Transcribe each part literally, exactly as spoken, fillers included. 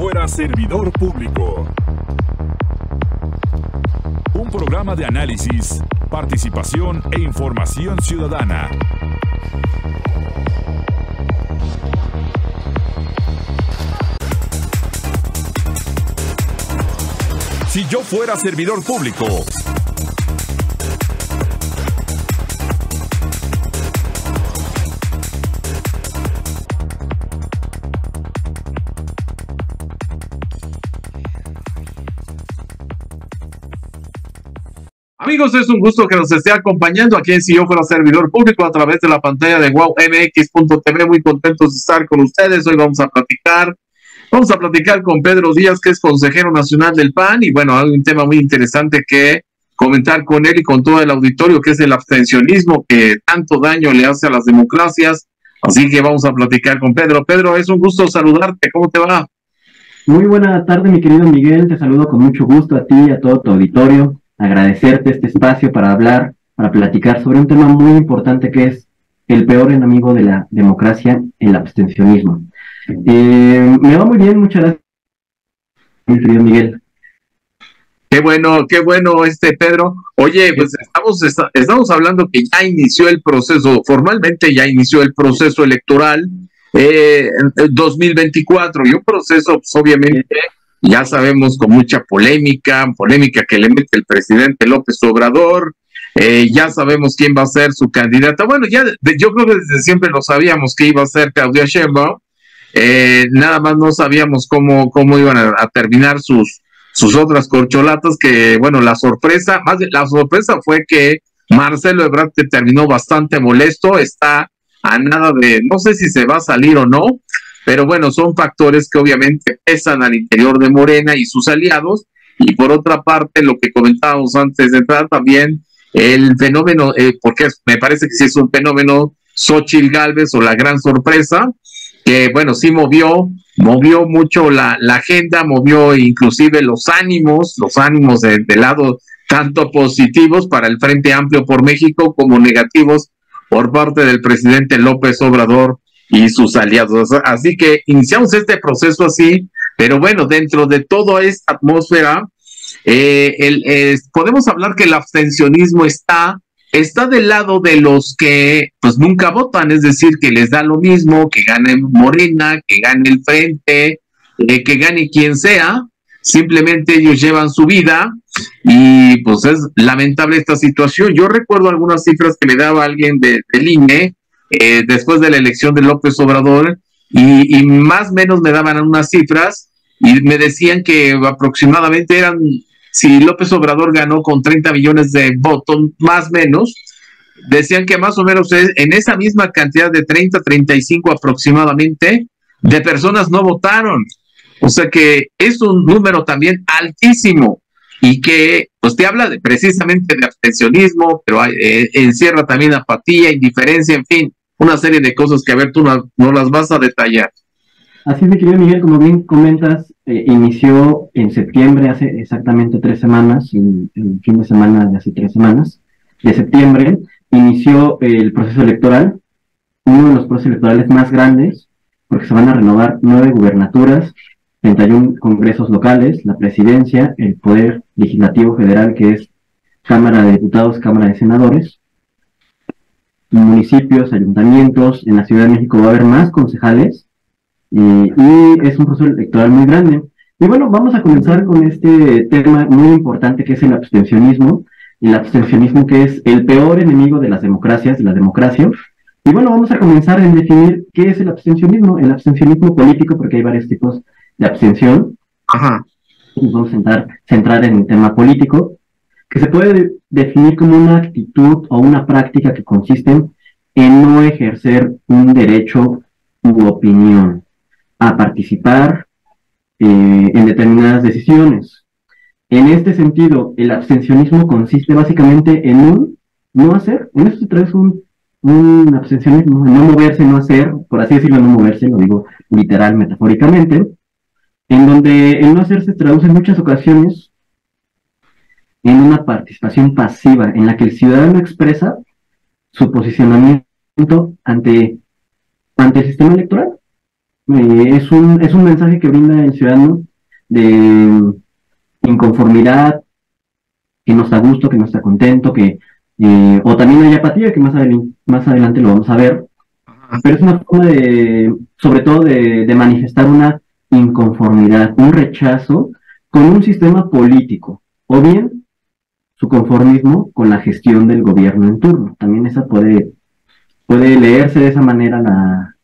fuera servidor público. Un programa de análisis, participación e información ciudadana. Si yo fuera servidor público. Amigos, es un gusto que nos esté acompañando aquí en Si Yo Fuera Servidor Público a través de la pantalla de wow M X punto T V. Muy contentos de estar con ustedes. Hoy vamos a platicar. Vamos a platicar con Pedro Díaz, que es consejero nacional del P A N. Y bueno, hay un tema muy interesante que comentar con él y con todo el auditorio, que es el abstencionismo que tanto daño le hace a las democracias. Así que vamos a platicar con Pedro. Pedro, es un gusto saludarte. ¿Cómo te va? Muy buena tarde, mi querido Miguel. Te saludo con mucho gusto a ti y a todo tu auditorio. Agradecerte este espacio para hablar, para platicar sobre un tema muy importante que es el peor enemigo de la democracia, el abstencionismo. Eh, me va muy bien, muchas gracias, mi querido Miguel. Qué bueno, qué bueno este Pedro. Oye, pues estamos, está, estamos hablando que ya inició el proceso, formalmente ya inició el proceso electoral eh, en dos mil veinticuatro, y un proceso pues, obviamente... Ya sabemos, con mucha polémica, polémica que le mete el presidente López Obrador, eh, ya sabemos quién va a ser su candidata. Bueno, ya de, yo creo que desde siempre lo sabíamos que iba a ser Claudia Sheinbaum, eh, nada más no sabíamos cómo, cómo iban a, a terminar sus, sus otras corcholatas, que bueno, la sorpresa, más de, la sorpresa fue que Marcelo Ebrard terminó bastante molesto, está a nada de, no sé si se va a salir o no, pero bueno, son factores que obviamente pesan al interior de Morena y sus aliados. Y por otra parte, lo que comentábamos antes de entrar también, el fenómeno, eh, porque me parece que sí es un fenómeno, Xochitl Gálvez o la gran sorpresa, que bueno, sí movió, movió mucho la, la agenda, movió inclusive los ánimos, los ánimos del de lado tanto positivos para el Frente Amplio por México como negativos por parte del presidente López Obrador y sus aliados. Así que iniciamos este proceso así, pero bueno, dentro de toda esta atmósfera, eh, el, eh, podemos hablar que el abstencionismo está, está del lado de los que pues nunca votan, es decir, que les da lo mismo, que gane Morena, que gane el Frente, eh, que gane quien sea, simplemente ellos llevan su vida, y pues es lamentable esta situación. Yo recuerdo algunas cifras que me daba alguien de, del I N E, Eh, después de la elección de López Obrador, y, y más o menos me daban unas cifras y me decían que aproximadamente eran, si López Obrador ganó con treinta millones de votos, más o menos, decían que más o menos es, en esa misma cantidad de treinta, treinta y cinco aproximadamente, de personas no votaron. O sea que es un número también altísimo y que pues te habla de, precisamente de abstencionismo, pero hay, eh, encierra también apatía, indiferencia, en fin. Una serie de cosas que, a ver, tú no, no las vas a detallar. Así es, mi querido Miguel, como bien comentas, eh, inició en septiembre, hace exactamente tres semanas, el, el fin de semana de hace tres semanas, de septiembre, inició el proceso electoral, uno de los procesos electorales más grandes, porque se van a renovar nueve gubernaturas, treinta y un congresos locales, la presidencia, el Poder Legislativo Federal, que es Cámara de Diputados, Cámara de Senadores, municipios, ayuntamientos. En la Ciudad de México va a haber más concejales, eh, y es un proceso electoral muy grande. Y bueno, vamos a comenzar con este tema muy importante que es el abstencionismo, el abstencionismo que es el peor enemigo de las democracias, de la democracia. Y bueno, vamos a comenzar en definir qué es el abstencionismo, el abstencionismo político, porque hay varios tipos de abstención. Ajá. Nos vamos a centrar, centrar en el tema político, que se puede definir como una actitud o una práctica que consiste en no ejercer un derecho u opinión a participar eh, en determinadas decisiones. En este sentido, el abstencionismo consiste básicamente en un no hacer, en esto se trae un, un abstencionismo, no moverse, no hacer, por así decirlo, no moverse, lo digo literal, metafóricamente, en donde el no hacer se traduce en muchas ocasiones en una participación pasiva, en la que el ciudadano expresa su posicionamiento ante, ante el sistema electoral. eh, es, un, es un mensaje que brinda el ciudadano de inconformidad, que no está a gusto, que no está contento, que eh, o también hay apatía, que más, adel más adelante lo vamos a ver. Pero es una forma de, sobre todo, de, de manifestar una inconformidad, un rechazo con un sistema político, o bien su conformismo con la gestión del gobierno en turno. También esa puede, puede leerse de esa manera la,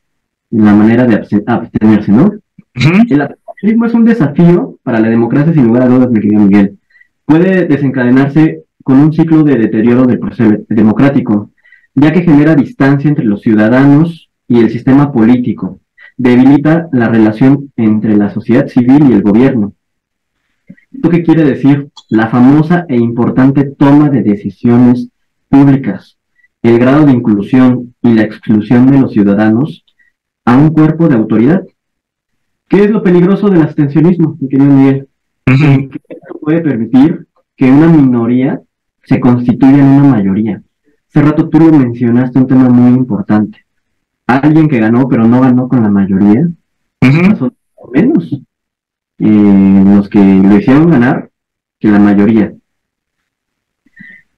la manera de abstenerse, ¿no? Uh-huh. El abstencionismo es un desafío para la democracia, sin lugar a dudas, mi querido Miguel. Puede desencadenarse con un ciclo de deterioro del proceso democrático, ya que genera distancia entre los ciudadanos y el sistema político, debilita la relación entre la sociedad civil y el gobierno. ¿Esto qué quiere decir? La famosa e importante toma de decisiones públicas, el grado de inclusión y la exclusión de los ciudadanos a un cuerpo de autoridad. ¿Qué es lo peligroso del abstencionismo, mi querido Miguel? Uh-huh. ¿Qué puede permitir que una minoría se constituya en una mayoría? Hace rato tú lo mencionaste, un tema muy importante. Alguien que ganó, pero no ganó con la mayoría, uh-huh. pasó menos eh, los que lo hicieron ganar que la mayoría.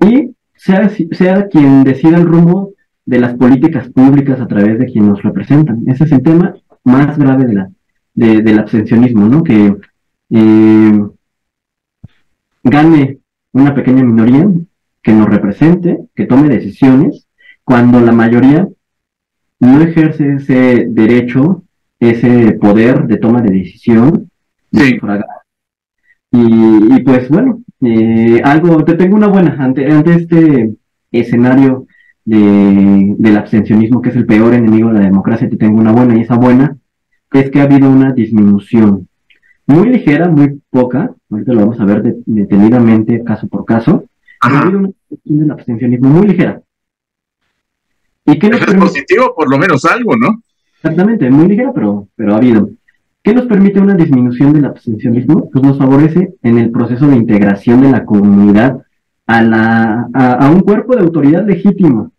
Y sea, sea quien decida el rumbo de las políticas públicas a través de quien nos representan. Ese es el tema más grave de la, de, del abstencionismo, ¿no? Que eh, gane una pequeña minoría que nos represente, que tome decisiones, cuando la mayoría no ejerce ese derecho, ese poder de toma de decisión. Sí. Y, y pues bueno, eh, algo, te tengo una buena, ante, ante este escenario de, del abstencionismo, que es el peor enemigo de la democracia, te tengo una buena, y esa buena es que ha habido una disminución, muy ligera, muy poca, ahorita lo vamos a ver de, detenidamente, caso por caso. Ajá. Ha habido una disminución del abstencionismo muy ligera. ¿Y qué nos permite? Es positivo, por lo menos algo, ¿no? Exactamente, muy ligera, pero, pero ha habido. ¿Qué nos permite una disminución del abstencionismo? Pues nos favorece en el proceso de integración de la comunidad a, la, a, a un cuerpo de autoridad legítimo.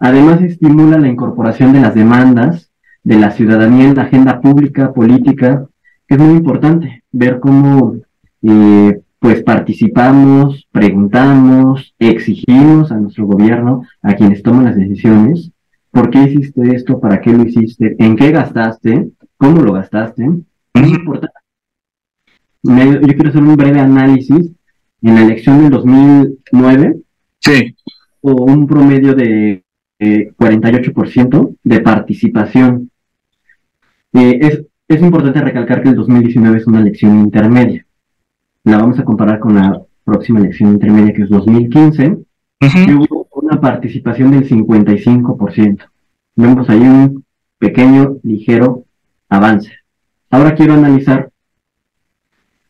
Además, estimula la incorporación de las demandas de la ciudadanía en la agenda pública, política, que es muy importante ver cómo eh, pues participamos, preguntamos, exigimos a nuestro gobierno, a quienes toman las decisiones, ¿por qué hiciste esto? ¿Para qué lo hiciste? ¿En qué gastaste? ¿Cómo lo gastaste? Es importante. Me, yo quiero hacer un breve análisis. En la elección del dos mil nueve, sí, hubo un promedio de eh, cuarenta y ocho por ciento de participación. Eh, es, es importante recalcar que el dos mil diecinueve es una elección intermedia. La vamos a comparar con la próxima elección intermedia, que es dos mil quince, que hubo una participación del cincuenta y cinco por ciento. Vemos ahí un pequeño, ligero avance. Ahora quiero analizar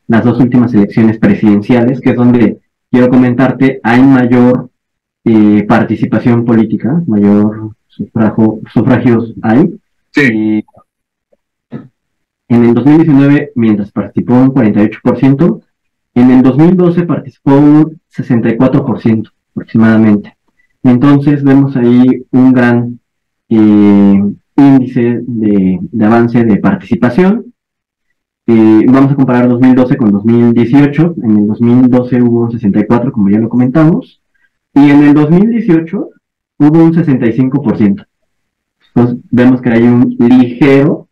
las dos últimas elecciones presidenciales, que es donde quiero comentarte, hay mayor eh, participación política, mayor sufragio, sufragios hay. Sí. Eh, en el dos mil diecinueve, mientras participó un cuarenta y ocho por ciento, en el dos mil doce participó un sesenta y cuatro por ciento aproximadamente. Entonces vemos ahí un gran eh, índice de, de avance de participación. Eh, vamos a comparar dos mil doce con dos mil dieciocho. En el dos mil doce hubo un sesenta y cuatro por ciento, como ya lo comentamos. Y en el dos mil dieciocho hubo un sesenta y cinco por ciento. Entonces vemos que hay un ligero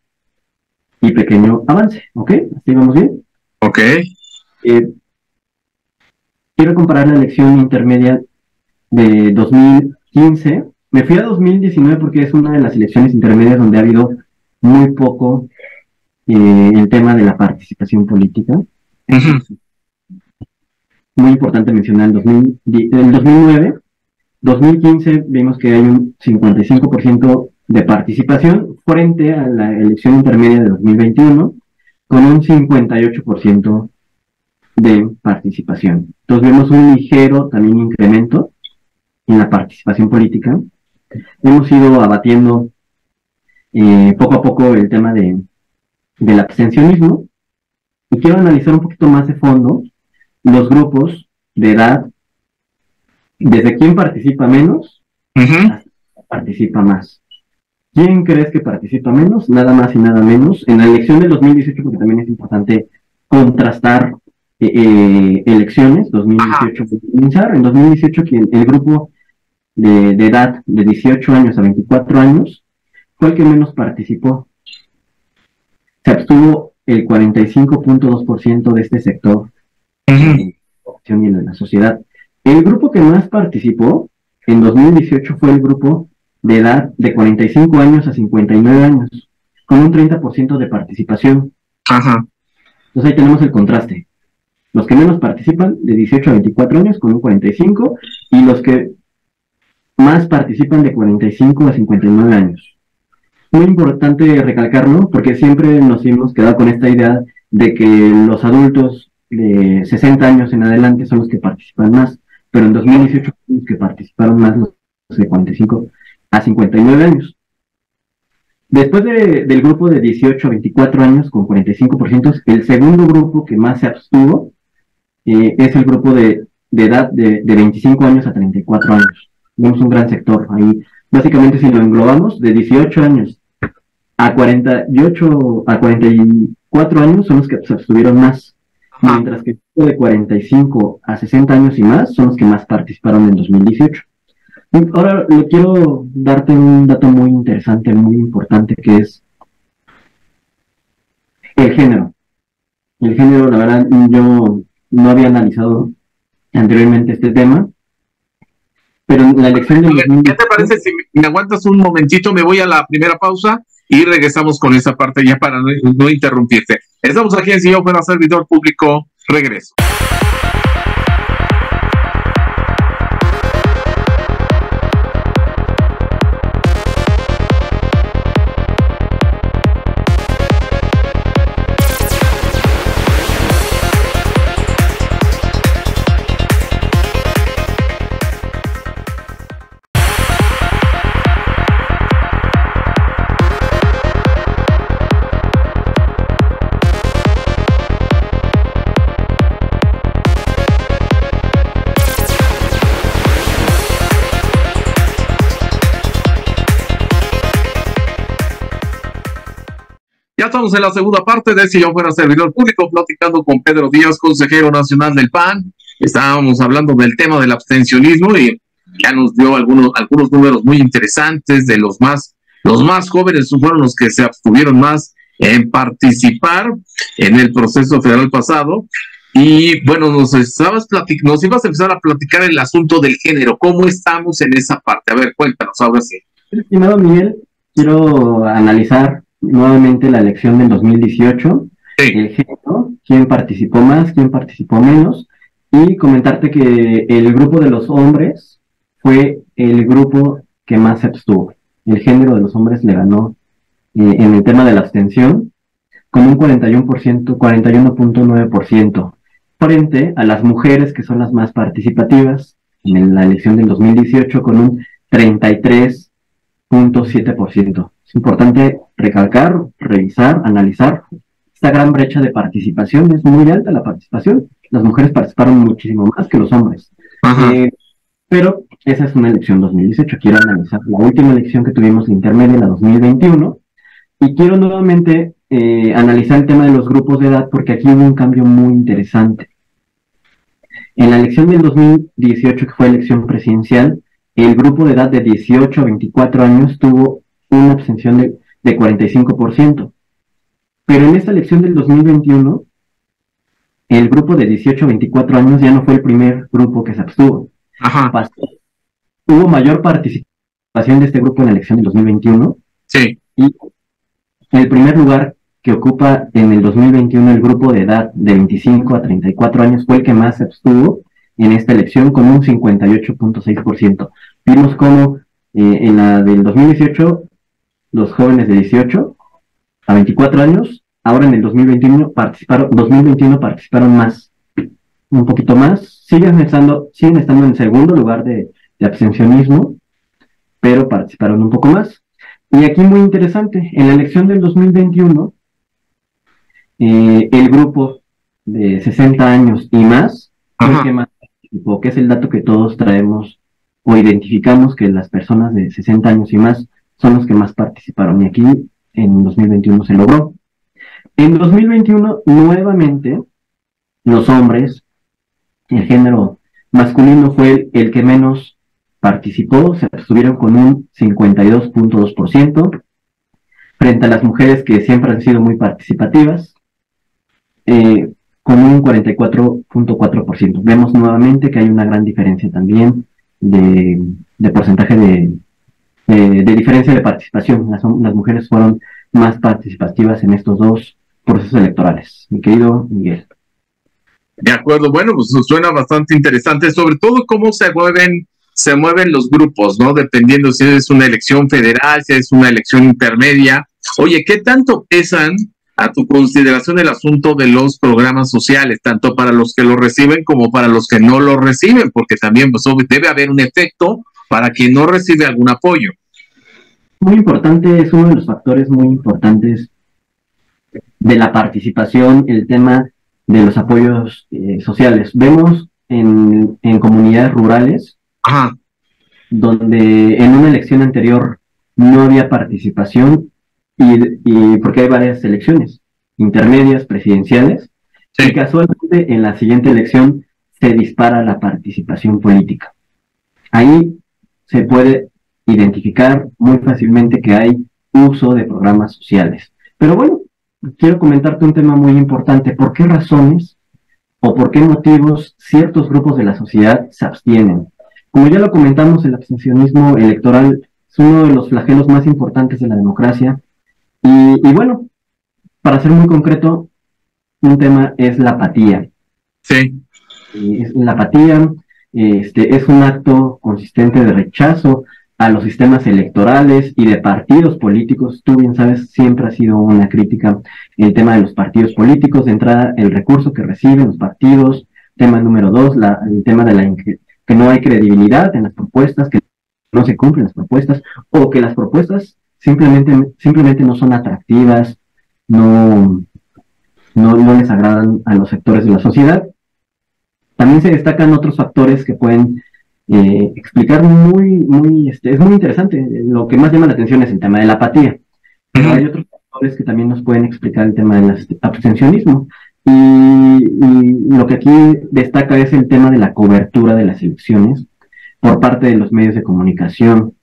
y pequeño avance. ¿Ok? ¿Así vamos bien? Ok. Eh, quiero comparar la elección intermedia de dos mil quince. Me fui a dos mil diecinueve porque es una de las elecciones intermedias donde ha habido muy poco eh, el tema de la participación política. Uh-huh. Muy importante mencionar el, dos mil, el dos mil nueve. dos mil quince vimos que hay un cincuenta y cinco por ciento de participación frente a la elección intermedia de dos mil veintiuno con un cincuenta y ocho por ciento de participación. Entonces vemos un ligero también incremento en la participación política. Hemos ido abatiendo eh, poco a poco el tema de, del abstencionismo, y quiero analizar un poquito más de fondo los grupos de edad, desde quién participa menos, uh-huh, hasta quién participa más. ¿Quién crees que participa menos? Nada más y nada menos. En la elección del dos mil dieciocho, porque también es importante contrastar eh, eh, elecciones, dos mil dieciocho, ah. en dos mil dieciocho quien, el grupo de, de edad de dieciocho años a veinticuatro años fue el que menos participó. Se abstuvo el cuarenta y cinco punto dos por ciento de este sector en opción y en la sociedad. El grupo que más participó en dos mil dieciocho fue el grupo de edad de cuarenta y cinco años a cincuenta y nueve años, con un treinta por ciento de participación. Ajá. Entonces ahí tenemos el contraste. Los que menos participan, de dieciocho a veinticuatro años, con un cuarenta y cinco, y los que más participan, de cuarenta y cinco a cincuenta y nueve años. Muy importante recalcarlo, porque siempre nos hemos quedado con esta idea de que los adultos de sesenta años en adelante son los que participan más, pero en dos mil dieciocho los que participaron más los de cuarenta y cinco a cincuenta y nueve años. Después de, del grupo de dieciocho a veinticuatro años con cuarenta y cinco por ciento, el segundo grupo que más se abstuvo eh, es el grupo de, de edad de, de veinticinco años a treinta y cuatro años. Vemos un gran sector ahí. Básicamente, si lo englobamos, de dieciocho años a cuarenta y cuatro años son los que se abstuvieron más, mientras que de cuarenta y cinco a sesenta años y más son los que más participaron en dos mil dieciocho. Ahora le quiero darte un dato muy interesante, muy importante, que es el género. El género, la verdad, yo no había analizado anteriormente este tema, pero en la elección de... ¿Qué te parece si me aguantas un momentito? Me voy a la primera pausa y regresamos con esa parte ya para no, no interrumpirte. Estamos aquí en Si Yo Fuera Servidor Público. Regreso. Ya estamos en la segunda parte de Si Yo Fuera Servidor Público, platicando con Pedro Díaz, consejero nacional del P A N. Estábamos hablando del tema del abstencionismo y ya nos dio algunos, algunos números muy interesantes de los más, los más jóvenes fueron los que se abstuvieron más en participar en el proceso federal pasado. Y bueno, nos, estabas nos ibas a empezar a platicar el asunto del género. ¿Cómo estamos en esa parte? A ver, cuéntanos ahora sí. Estimado Miguel, quiero analizar nuevamente la elección del dos mil dieciocho, sí. El género, quién participó más, quién participó menos, y comentarte que el grupo de los hombres fue el grupo que más se abstuvo. El género de los hombres le ganó eh, en el tema de la abstención con un cuarenta y uno punto nueve por ciento, frente a las mujeres, que son las más participativas en la elección del dos mil dieciocho, con un treinta y tres punto siete por ciento. Es importante recalcar, revisar, analizar esta gran brecha de participación. Es muy alta la participación. Las mujeres participaron muchísimo más que los hombres. Eh, pero esa es una elección dos mil dieciocho. Quiero analizar la última elección que tuvimos de intermedia, la dos mil veintiuno. Y quiero nuevamente eh, analizar el tema de los grupos de edad, porque aquí hubo un cambio muy interesante. En la elección del dos mil dieciocho, que fue elección presidencial, el grupo de edad de dieciocho a veinticuatro años tuvo una abstención de, de cuarenta y cinco por ciento. Pero en esta elección del dos mil veintiuno, el grupo de dieciocho a veinticuatro años ya no fue el primer grupo que se abstuvo. Ajá. Pasó. Hubo mayor participación de este grupo en la elección del dos mil veintiuno. Sí. Y el primer lugar que ocupa en el dos mil veintiuno el grupo de edad de veinticinco a treinta y cuatro años fue el que más se abstuvo en esta elección, con un cincuenta y ocho punto seis por ciento. Vimos cómo eh, en la del dos mil dieciocho... los jóvenes de dieciocho a veinticuatro años, ahora en el dos mil veintiuno participaron, dos mil veintiuno participaron más, un poquito más, siguen estando, siguen estando en segundo lugar de, de abstencionismo, pero participaron un poco más. Y aquí muy interesante, en la elección del dos mil veintiuno, eh, el grupo de sesenta años y más fue el que más participó, que es el dato que todos traemos o identificamos, que las personas de sesenta años y más son los que más participaron, y aquí en dos mil veintiuno se logró. En dos mil veintiuno, nuevamente, los hombres, el género masculino fue el, el que menos participó, se abstuvieron con un cincuenta y dos punto dos por ciento, frente a las mujeres que siempre han sido muy participativas, eh, con un cuarenta y cuatro punto cuatro por ciento. Vemos nuevamente que hay una gran diferencia también de, de porcentaje de, de, de diferencia de participación. Las, las mujeres fueron más participativas en estos dos procesos electorales. Mi querido Miguel. De acuerdo, bueno, pues nos suena bastante interesante, sobre todo cómo se mueven, se mueven los grupos, ¿no? Dependiendo si es una elección federal, si es una elección intermedia. Oye, ¿qué tanto pesan a tu consideración el asunto de los programas sociales, tanto para los que los reciben como para los que no los reciben? Porque también pues, debe haber un efecto para quien no recibe algún apoyo. Muy importante, es uno de los factores muy importantes de la participación, el tema de los apoyos eh, sociales. Vemos en, en comunidades rurales, ajá, donde en una elección anterior no había participación, y, y porque hay varias elecciones, intermedias, presidenciales, sí, y casualmente en la siguiente elección se dispara la participación política. Ahí se puede identificar muy fácilmente que hay uso de programas sociales. Pero bueno, quiero comentarte un tema muy importante. ¿Por qué razones o por qué motivos ciertos grupos de la sociedad se abstienen? Como ya lo comentamos, el abstencionismo electoral es uno de los flagelos más importantes de la democracia. Y, y bueno, para ser muy concreto, un tema es la apatía. Sí. Y es la apatía este, es un acto consistente de rechazo a los sistemas electorales y de partidos políticos. Tú bien sabes, siempre ha sido una crítica el tema de los partidos políticos, de entrada el recurso que reciben los partidos, tema número dos, la, el tema de la que no hay credibilidad en las propuestas, que no se cumplen las propuestas, o que las propuestas simplemente, simplemente no son atractivas, no, no, no les agradan a los sectores de la sociedad. También se destacan otros factores que pueden Eh, explicar muy, muy, este, es muy interesante. Lo que más llama la atención es el tema de la apatía. Pero hay otros factores que también nos pueden explicar el tema del abstencionismo. Y, y lo que aquí destaca es el tema de la cobertura de las elecciones por parte de los medios de comunicación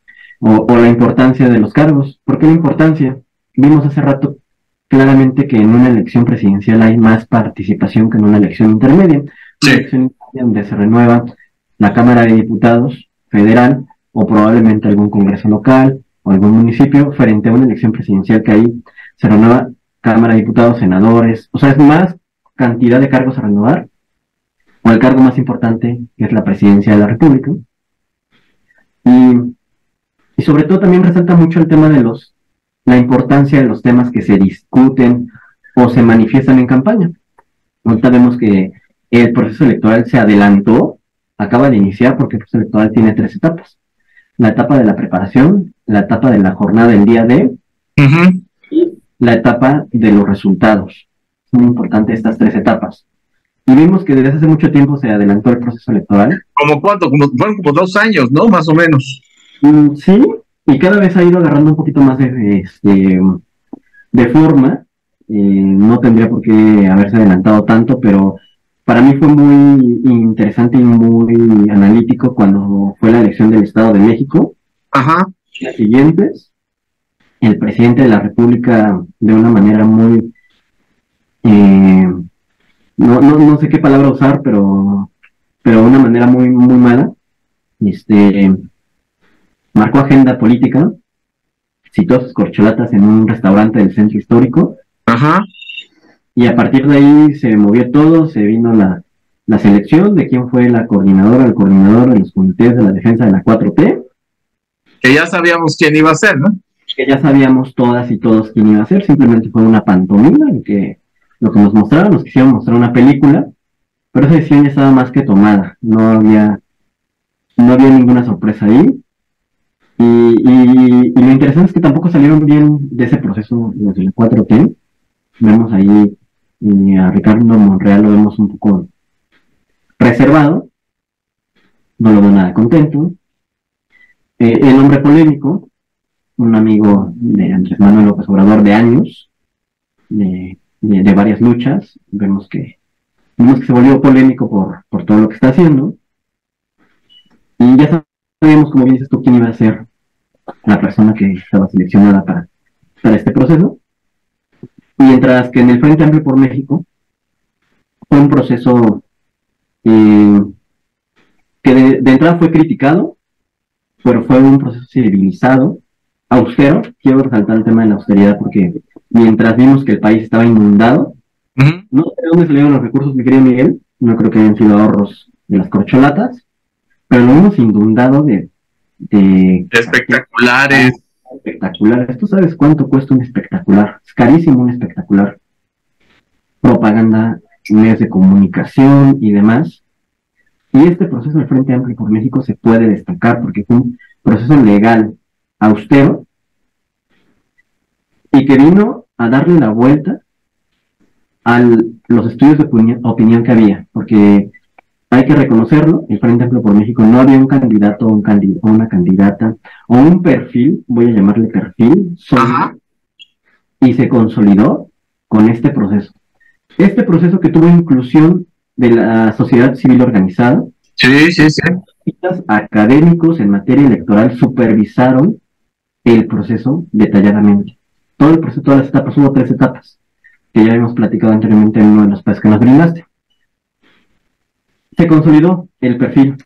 o, o la importancia de los cargos. ¿Por qué la importancia? Vimos hace rato claramente que en una elección presidencial hay más participación que en una elección intermedia. Sí. Una elección intermedia donde se renueva la Cámara de Diputados federal o probablemente algún congreso local o algún municipio, frente a una elección presidencial que ahí se renueva Cámara de Diputados, senadores, o sea, es más cantidad de cargos a renovar, o el cargo más importante, que es la presidencia de la República. Y, y sobre todo también resalta mucho el tema de los, la importancia de los temas que se discuten o se manifiestan en campaña. Ahorita vemos que el proceso electoral se adelantó, acaba de iniciar, porque el proceso electoral tiene tres etapas. La etapa de la preparación, la etapa de la jornada del día de, uh-huh, y la etapa de los resultados. Es muy importante estas tres etapas. Y vimos que desde hace mucho tiempo se adelantó el proceso electoral. ¿Cómo cuánto? Como, bueno, como dos años, ¿no? Más o menos. Mm, sí, y cada vez ha ido agarrando un poquito más de, este, de forma. Eh, no tendría por qué haberse adelantado tanto, pero para mí fue muy interesante y muy analítico cuando fue la elección del Estado de México. Ajá. Las siguientes, el presidente de la República, de una manera muy, eh, no, no, no sé qué palabra usar, pero, pero de una manera muy, muy mala, este, marcó agenda política, citó sus corcholatas en un restaurante del centro histórico. Ajá. Y a partir de ahí se movió todo, se vino la, la selección de quién fue la coordinadora, el coordinador de los comités de la defensa de la cuatro T. Que ya sabíamos quién iba a ser, ¿no? Que ya sabíamos todas y todos quién iba a ser, simplemente fue una pantomima, en que lo que nos mostraron, nos quisieron mostrar una película, pero esa decisión ya estaba más que tomada, no había, no había ninguna sorpresa ahí. Y, y, y lo interesante es que tampoco salieron bien de ese proceso los de la cuatro T. Vemos ahí y a Ricardo Monreal lo vemos un poco reservado, no lo veo nada contento. Eh, el hombre polémico, un amigo de Andrés Manuel López Obrador de años, de, de, de varias luchas. Vemos que, vemos que se volvió polémico por, por todo lo que está haciendo. Y ya sabemos, como bien dices tú, quién iba a ser la persona que estaba seleccionada para, para este proceso. Mientras que en el Frente Amplio por México fue un proceso eh, que de, de entrada fue criticado, pero fue un proceso civilizado, austero. Quiero resaltar el tema de la austeridad, porque mientras vimos que el país estaba inundado, uh-huh. no sé de dónde salieron los recursos, mi querido Miguel, no creo que hayan sido ahorros de las corcholatas, pero lo hemos inundado de... de espectaculares. Espectaculares. ¿Tú sabes cuánto cuesta un espectacular? Es carísimo un espectacular. Propaganda, medios de comunicación y demás. Y este proceso del Frente Amplio por México se puede destacar porque fue un proceso legal, austero, y que vino a darle la vuelta a los estudios de opinión que había, porque hay que reconocerlo, el Frente Amplio por México no había un candidato o un candid una candidata o un perfil, voy a llamarle perfil, sólido, y se consolidó con este proceso. Este proceso que tuvo inclusión de la sociedad civil organizada. Sí, sí, sí. Académicos en materia electoral supervisaron el proceso detalladamente. Todo el proceso, todas las etapas, hubo tres etapas, que ya habíamos platicado anteriormente en uno de los pasos que nos brindaste. Se consolidó el perfil,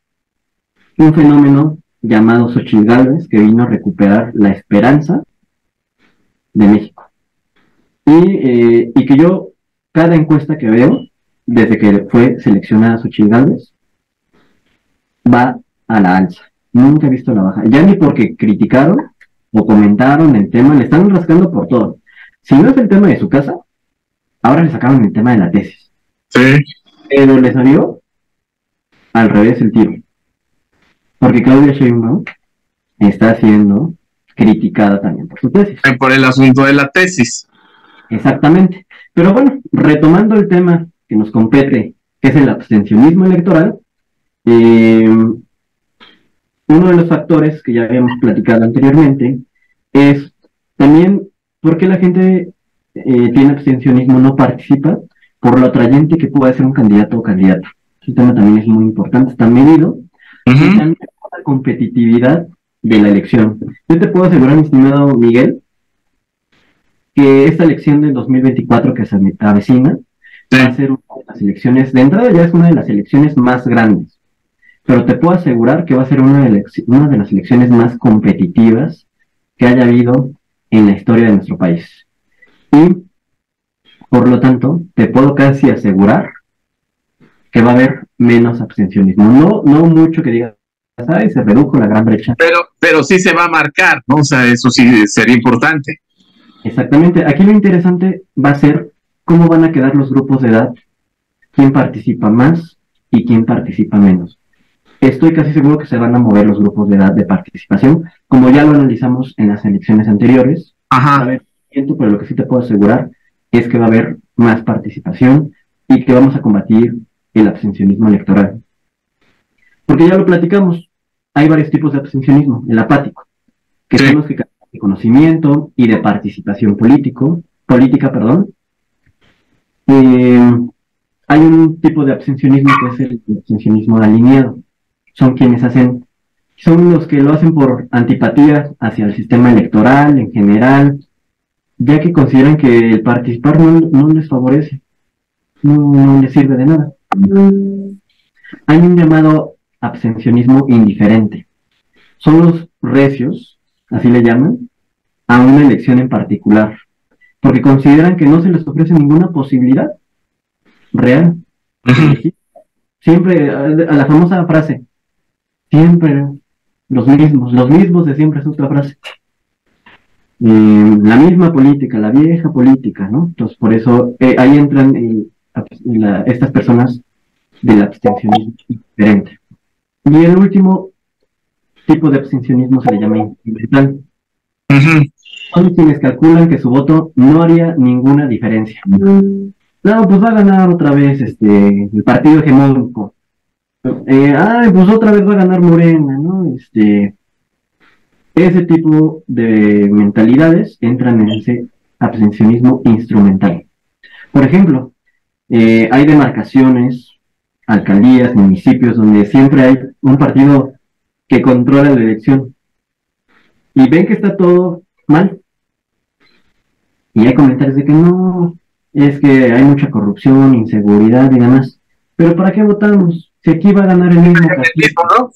un fenómeno llamado Xochitl Gálvez, que vino a recuperar la esperanza de México. Y, eh, y que yo, cada encuesta que veo, desde que fue seleccionada Xochitl Gálvez, va a la alza. Nunca he visto la baja. Ya ni porque criticaron o comentaron el tema, le están rascando por todo. Si no es el tema de su casa, ahora le sacaron el tema de la tesis. Sí. Pero le salió al revés el tiro. Porque Claudia Sheinbaum está siendo criticada también por su tesis. Y por el asunto de la tesis. Exactamente. Pero bueno, retomando el tema que nos compete, que es el abstencionismo electoral, Eh, uno de los factores que ya habíamos platicado anteriormente es también por qué la gente eh, tiene abstencionismo, no participa, por lo atrayente que pueda ser un candidato o candidata. Este tema también es muy importante, está medido, uh-huh. y también la competitividad de la elección. Yo te puedo asegurar, mi estimado Miguel, que esta elección del dos mil veinticuatro que se avecina va a ser una de las elecciones, de entrada ya es una de las elecciones más grandes, pero te puedo asegurar que va a ser una de, una de las elecciones más competitivas que haya habido en la historia de nuestro país. Y, por lo tanto, te puedo casi asegurar que va a haber menos abstencionismo. No, no mucho que digas, ¿sabes? Se redujo la gran brecha. Pero, pero sí se va a marcar, ¿no? O sea, eso sí sería importante. Exactamente. Aquí lo interesante va a ser cómo van a quedar los grupos de edad, quién participa más y quién participa menos. Estoy casi seguro que se van a mover los grupos de edad de participación, como ya lo analizamos en las elecciones anteriores. Ajá. A ver, pero lo que sí te puedo asegurar es que va a haber más participación y que vamos a combatir el abstencionismo electoral. Porque ya lo platicamos, hay varios tipos de abstencionismo, el apático, que sí. son los que carecen de conocimiento y de participación político, política, perdón. Eh, hay un tipo de abstencionismo que es el abstencionismo alineado. Son quienes hacen, son los que lo hacen por antipatía hacia el sistema electoral en general, ya que consideran que el participar no, no les favorece, no, no les sirve de nada. Hay un llamado abstencionismo indiferente. Son los recios, así le llaman, a una elección en particular, porque consideran que no se les ofrece ninguna posibilidad real. Siempre, a la famosa frase, siempre los mismos, los mismos de siempre es otra frase. Eh, la misma política, la vieja política, ¿no? Entonces, por eso eh, ahí entran eh, la, estas personas del abstencionismo diferente. Y el último tipo de abstencionismo se le llama instrumental. Ajá. Son quienes calculan que su voto no haría ninguna diferencia. No, pues va a ganar otra vez este el partido hegemónico. Eh, ay, pues otra vez va a ganar Morena, ¿no? Este, Ese tipo de mentalidades entran en ese abstencionismo instrumental. Por ejemplo, eh, hay demarcaciones, alcaldías, municipios, donde siempre hay un partido que controla la elección. Y ven que está todo mal. Y hay comentarios de que no, es que hay mucha corrupción, inseguridad y demás. Pero ¿para qué votamos? Si aquí va a ganar el mismo partido.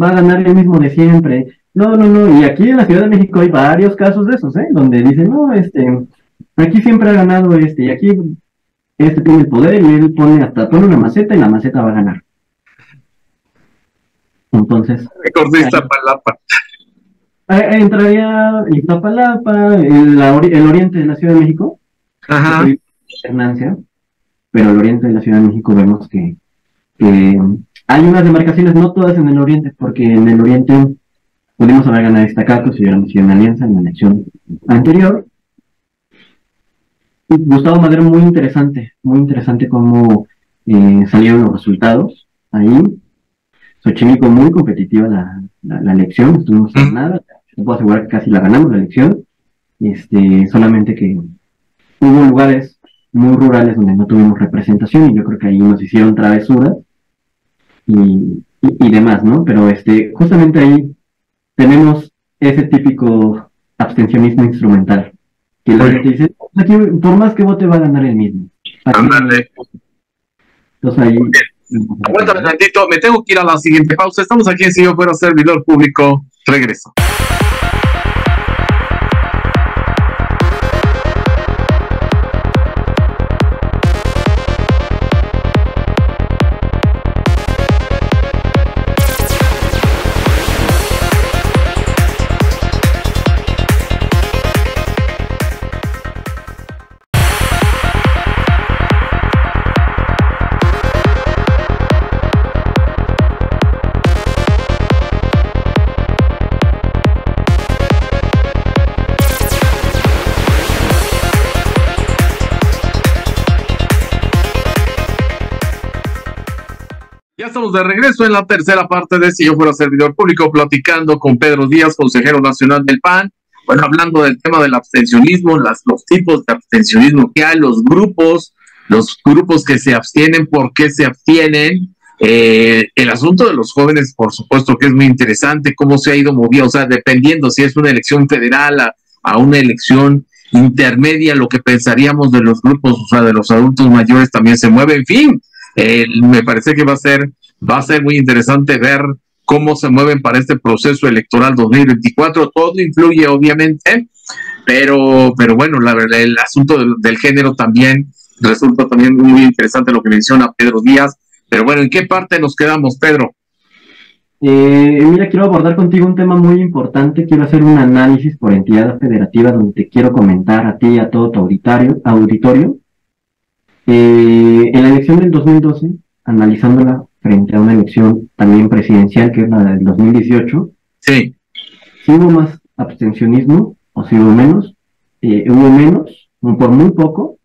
Va a ganar el mismo de siempre. No, no, no. Y aquí en la Ciudad de México hay varios casos de esos, ¿eh? Donde dicen, no, este... aquí siempre ha ganado este, y aquí este tiene el poder, y él pone hasta pone una maceta, y la maceta va a ganar. Entonces... Recordista Palapa. Entraría Iztapalapa, el, el oriente de la Ciudad de México. Ajá. Pero el oriente de la Ciudad de México vemos que, que hay unas demarcaciones, no todas en el oriente, porque en el oriente pudimos haber ganado Iztacalco si hubiéramos sido en alianza en la elección anterior. Y Gustavo Madero, muy interesante, muy interesante cómo eh, salieron los resultados ahí. Xochimilco muy competitiva la, la, la elección, no estuvimos en nada, te puedo asegurar que casi la ganamos la elección, este, solamente que hubo lugares muy rurales donde no tuvimos representación y yo creo que ahí nos hicieron travesuras y, y, y demás, ¿no? Pero este, justamente ahí tenemos ese típico abstencionismo instrumental, que la gente dice, aquí, por más que vote va a ganar el mismo. Aquí, ándale. Entonces ahí... Aguántame tantito, me tengo que ir a la siguiente pausa. Estamos aquí en Si Yo Fuera Servidor Público. Regreso. Estamos de regreso en la tercera parte de Si Yo Fuera Servidor Público, platicando con Pedro Díaz, consejero nacional del P A N, bueno, hablando del tema del abstencionismo, las, los tipos de abstencionismo que hay, los grupos, los grupos que se abstienen, por qué se abstienen, eh, el asunto de los jóvenes, por supuesto que es muy interesante, cómo se ha ido moviendo, o sea, dependiendo si es una elección federal a, a una elección intermedia, lo que pensaríamos de los grupos, o sea, de los adultos mayores también se mueve, en fin, eh, me parece que va a ser Va a ser muy interesante ver cómo se mueven para este proceso electoral dos mil veinticuatro. Todo influye, obviamente, pero, pero bueno, la, la, el asunto del, del género también resulta también muy interesante lo que menciona Pedro Díaz. Pero bueno, ¿en qué parte nos quedamos, Pedro? Eh, mira, quiero abordar contigo un tema muy importante. Quiero hacer un análisis por entidad federativa donde te quiero comentar a ti y a todo tu auditorio. auditorio. Eh, en la elección del dos mil doce, analizándola, frente a una elección también presidencial que es la del dos mil dieciocho, sí. ¿Sí hubo más abstencionismo o si sí hubo menos? Eh, hubo menos, por muy poco,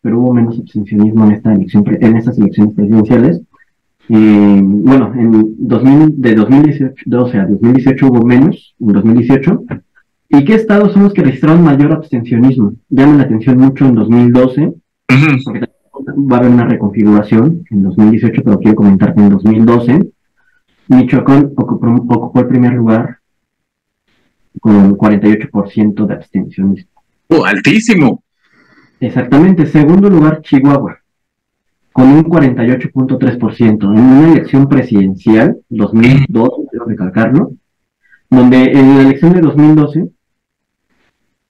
pero hubo menos abstencionismo en esta elección, en estas elecciones presidenciales. Eh, bueno, en dos mil, de dos mil doce a dos mil dieciocho hubo menos, en dos mil dieciocho. ¿Y qué estados son los que registraron mayor abstencionismo? Llama la atención mucho en dos mil doce, porque va a haber una reconfiguración en dos mil dieciocho, pero quiero comentar que en dos mil doce Michoacán ocupó, ocupó el primer lugar con cuarenta y ocho por ciento de abstencionismo. ¡Oh, altísimo! Exactamente. Segundo lugar, Chihuahua, con un cuarenta y ocho punto tres por ciento. En una elección presidencial, dos mil dos, quiero recalcarlo, donde en la elección de dos mil doce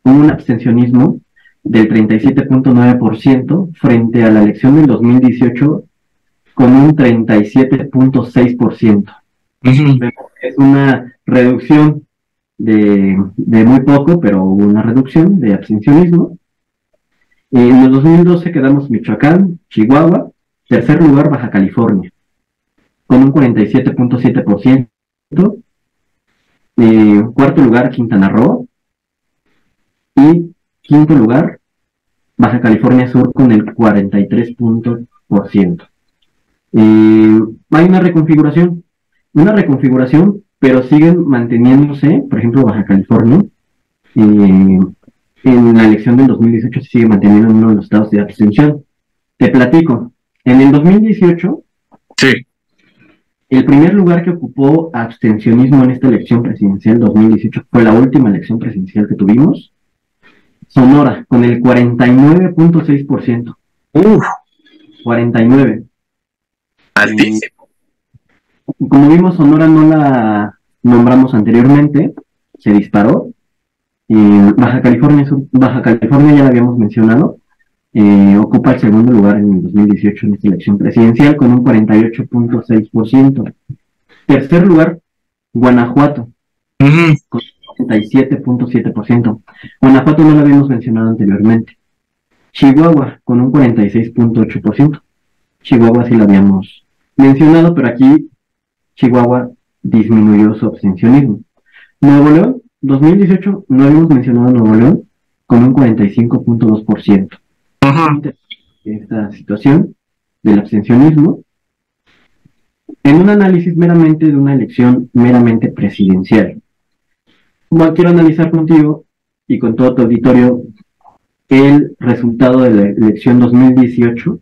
hubo un abstencionismo del treinta y siete punto nueve por ciento frente a la elección del dos mil dieciocho con un treinta y siete punto seis por ciento. Uh-huh. Es una reducción de, de muy poco, pero una reducción de abstencionismo. En el dos mil doce quedamos Michoacán, Chihuahua, tercer lugar Baja California, con un cuarenta y siete punto siete por ciento. Eh, cuarto lugar Quintana Roo y quinto lugar, Baja California Sur con el cuarenta y tres punto por ciento. Eh, hay una reconfiguración, una reconfiguración pero siguen manteniéndose, por ejemplo, Baja California, eh, en la elección del dos mil dieciocho se sigue manteniendo uno de los estados de abstención. Te platico, en el dos mil dieciocho, sí, el primer lugar que ocupó abstencionismo en esta elección presidencial dos mil dieciocho, fue la última elección presidencial que tuvimos, Sonora, con el cuarenta y nueve punto seis por ciento. ¡Uf! cuarenta y nueve. Altísimo. Y como vimos, Sonora no la nombramos anteriormente, se disparó. Eh, Baja California Sur, Baja California ya la habíamos mencionado, eh, ocupa el segundo lugar en el dos mil dieciocho en esta elección presidencial con un cuarenta y ocho punto seis por ciento. Tercer lugar, Guanajuato, uh-huh, con cuarenta y siete punto siete por ciento. Guanajuato no lo habíamos mencionado anteriormente. Chihuahua con un cuarenta y seis punto ocho por ciento. Chihuahua sí lo habíamos mencionado, pero aquí Chihuahua disminuyó su abstencionismo. Nuevo León, dos mil dieciocho no habíamos mencionado a Nuevo León con un cuarenta y cinco punto dos por ciento. Ajá. Esta situación del abstencionismo, en un análisis meramente de una elección meramente presidencial, bueno, quiero analizar contigo y con todo tu auditorio el resultado de la elección dos mil dieciocho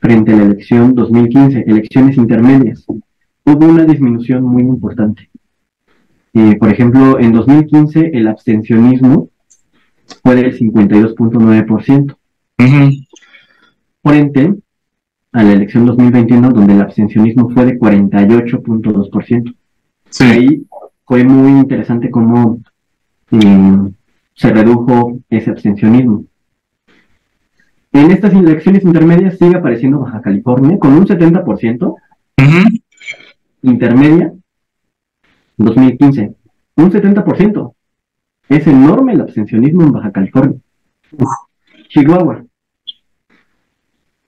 frente a la elección dos mil quince, elecciones intermedias. Hubo una disminución muy importante. Eh, por ejemplo, en dos mil quince el abstencionismo fue del cincuenta y dos punto nueve por ciento. Uh-huh. Frente a la elección dos mil veintiuno, donde el abstencionismo fue de cuarenta y ocho punto dos por ciento. Sí. Ahí fue muy interesante cómo eh, se redujo ese abstencionismo. En estas elecciones intermedias sigue apareciendo Baja California con un setenta por ciento. Uh-huh. Intermedia dos mil quince, un setenta por ciento. Es enorme el abstencionismo en Baja California. Uf. Chihuahua,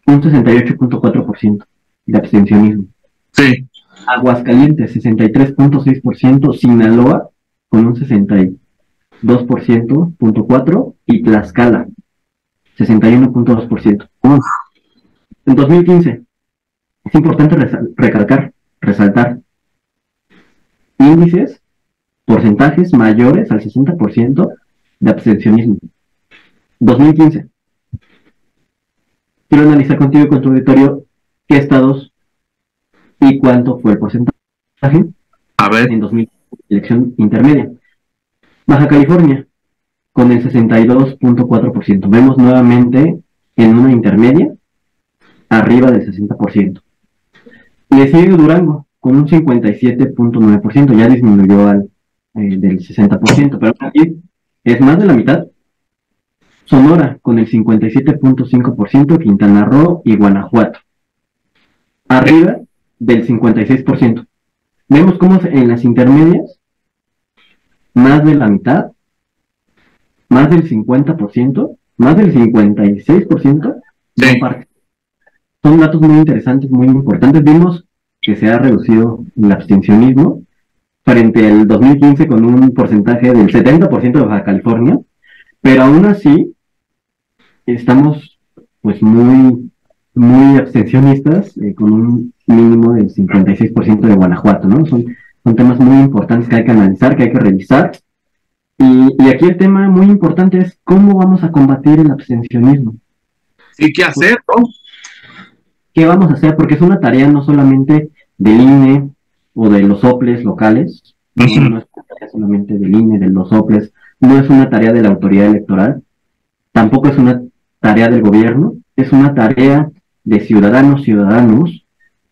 un sesenta y ocho punto cuatro por ciento de abstencionismo. Sí. Aguascalientes, sesenta y tres punto seis por ciento. Sinaloa, con un sesenta y dos punto cuatro por ciento. Y Tlaxcala, sesenta y uno punto dos por ciento. Uf. En dos mil quince, es importante resal- recalcar, resaltar, índices, porcentajes mayores al sesenta por ciento de abstencionismo. dos mil quince. Quiero analizar contigo y con tu auditorio qué estados y cuánto fue el porcentaje. A ver. En dos mil, elección intermedia. Baja California, con el sesenta y dos punto cuatro por ciento. Vemos nuevamente en una intermedia, arriba del sesenta por ciento. Le sigue Durango, con un cincuenta y siete punto nueve por ciento. Ya disminuyó al eh, del sesenta por ciento, pero aquí es más de la mitad. Sonora, con el cincuenta y siete punto cinco por ciento, Quintana Roo y Guanajuato, arriba del cincuenta y seis por ciento. Vemos cómo en las intermedias, más de la mitad, más del cincuenta por ciento, más del cincuenta y seis por ciento, sí, comparten. Son datos muy interesantes, muy importantes. Vimos que se ha reducido el abstencionismo frente al dos mil quince con un porcentaje del setenta por ciento de Baja California, pero aún así estamos pues muy, muy abstencionistas, eh, con un mínimo del cincuenta y seis por ciento de Guanajuato, ¿no? Son, son temas muy importantes que hay que analizar, que hay que revisar. Y, y aquí el tema muy importante es cómo vamos a combatir el abstencionismo. ¿Y qué hacer, no? ¿Qué vamos a hacer? Porque es una tarea no solamente del I N E o de los soples locales, uh-huh, no es una tarea solamente del I N E, de los soples, no es una tarea de la autoridad electoral, tampoco es una tarea del gobierno, es una tarea de ciudadanos, ciudadanos,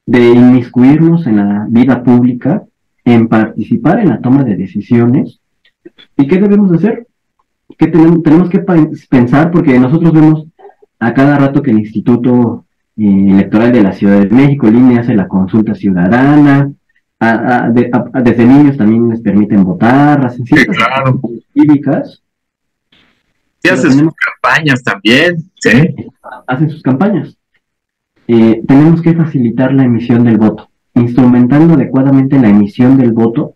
de inmiscuirnos en la vida pública, en participar en la toma de decisiones. ¿Y qué debemos hacer? ¿Qué tenemos, tenemos que pensar? Porque nosotros vemos a cada rato que el Instituto Electoral de la Ciudad de México, el I N E, hace la consulta ciudadana, a, a, de, a, desde niños también les permiten votar, hacen ciertas, sí, claro, cívicas. Sí, hacen sus campañas también, sí. Hacen sus campañas. Eh, tenemos que facilitar la emisión del voto, instrumentando adecuadamente la emisión del voto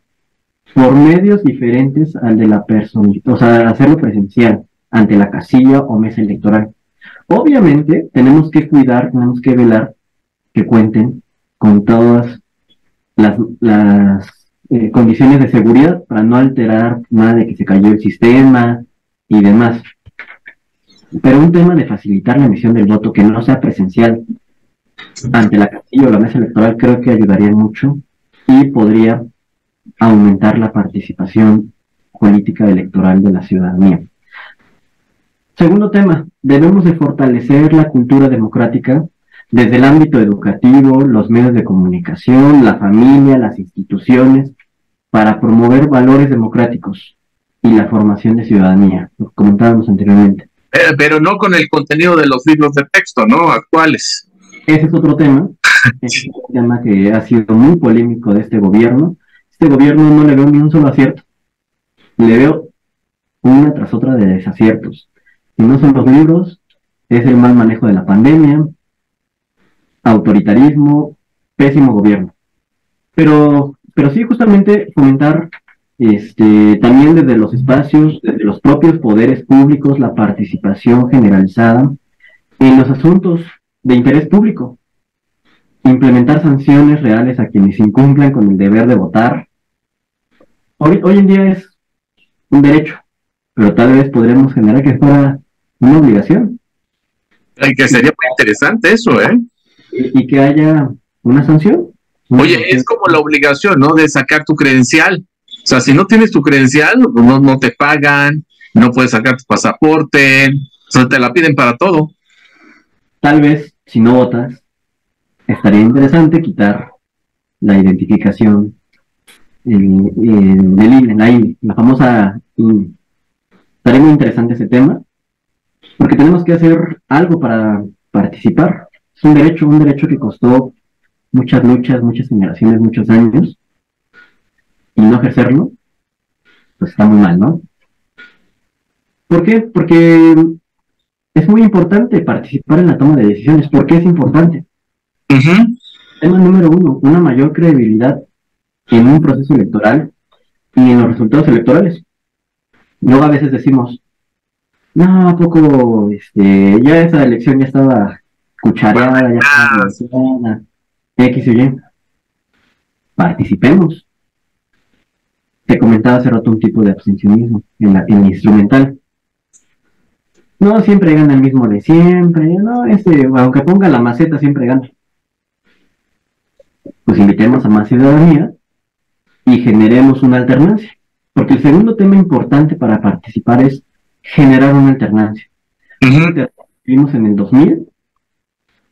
por medios diferentes al de la persona, o sea, hacerlo presencial, ante la casilla o mesa electoral. Obviamente tenemos que cuidar, tenemos que velar que cuenten con todas las, las eh, condiciones de seguridad para no alterar nada de que se cayó el sistema y demás. Pero un tema de facilitar la emisión del voto que no sea presencial ante la casilla o la mesa electoral creo que ayudaría mucho y podría aumentar la participación política electoral de la ciudadanía. Segundo tema, debemos de fortalecer la cultura democrática desde el ámbito educativo, los medios de comunicación, la familia, las instituciones, para promover valores democráticos y la formación de ciudadanía, lo comentábamos anteriormente. Pero, pero no con el contenido de los libros de texto, ¿no? Actuales. Ese es otro tema, es un tema que ha sido muy polémico de este gobierno. Este gobierno no le veo ni un solo acierto, le veo una tras otra de desaciertos. Si no son los libros, es el mal manejo de la pandemia, autoritarismo, pésimo gobierno. Pero, pero sí, justamente fomentar este, también desde los espacios, desde los propios poderes públicos, la participación generalizada en los asuntos de interés público. Implementar sanciones reales a quienes incumplan con el deber de votar. Hoy, hoy en día es un derecho, pero tal vez podremos generar que fuera una obligación. Ay, que sería muy interesante eso, ¿eh? Y que haya una sanción. Oye, es como la obligación, ¿no? De sacar tu credencial. O sea, si no tienes tu credencial, no, no te pagan, no puedes sacar tu pasaporte, o sea, te la piden para todo. Tal vez, si no votas, estaría interesante quitar la identificación del I N E, la I N E, la famosa I N E. Estaría muy interesante ese tema, porque tenemos que hacer algo para participar. Es un derecho, un derecho que costó muchas luchas, muchas generaciones, muchos años, y no ejercerlo, pues está muy mal, ¿no? ¿Por qué? Porque es muy importante participar en la toma de decisiones. ¿Por qué es importante? Uh-huh. Tema número uno, una mayor credibilidad en un proceso electoral y en los resultados electorales. Luego a veces decimos, no, a poco, este, ya esa elección ya estaba... cucharada, ya está, X y Y. Participemos. Te comentaba hace rato un tipo de abstencionismo en la, en la instrumental. No siempre gana el mismo de siempre, no, este, aunque ponga la maceta, siempre gana. Pues invitemos a más ciudadanía y generemos una alternancia. Porque el segundo tema importante para participar es generar una alternancia. Uh-huh. Vimos en el dos mil.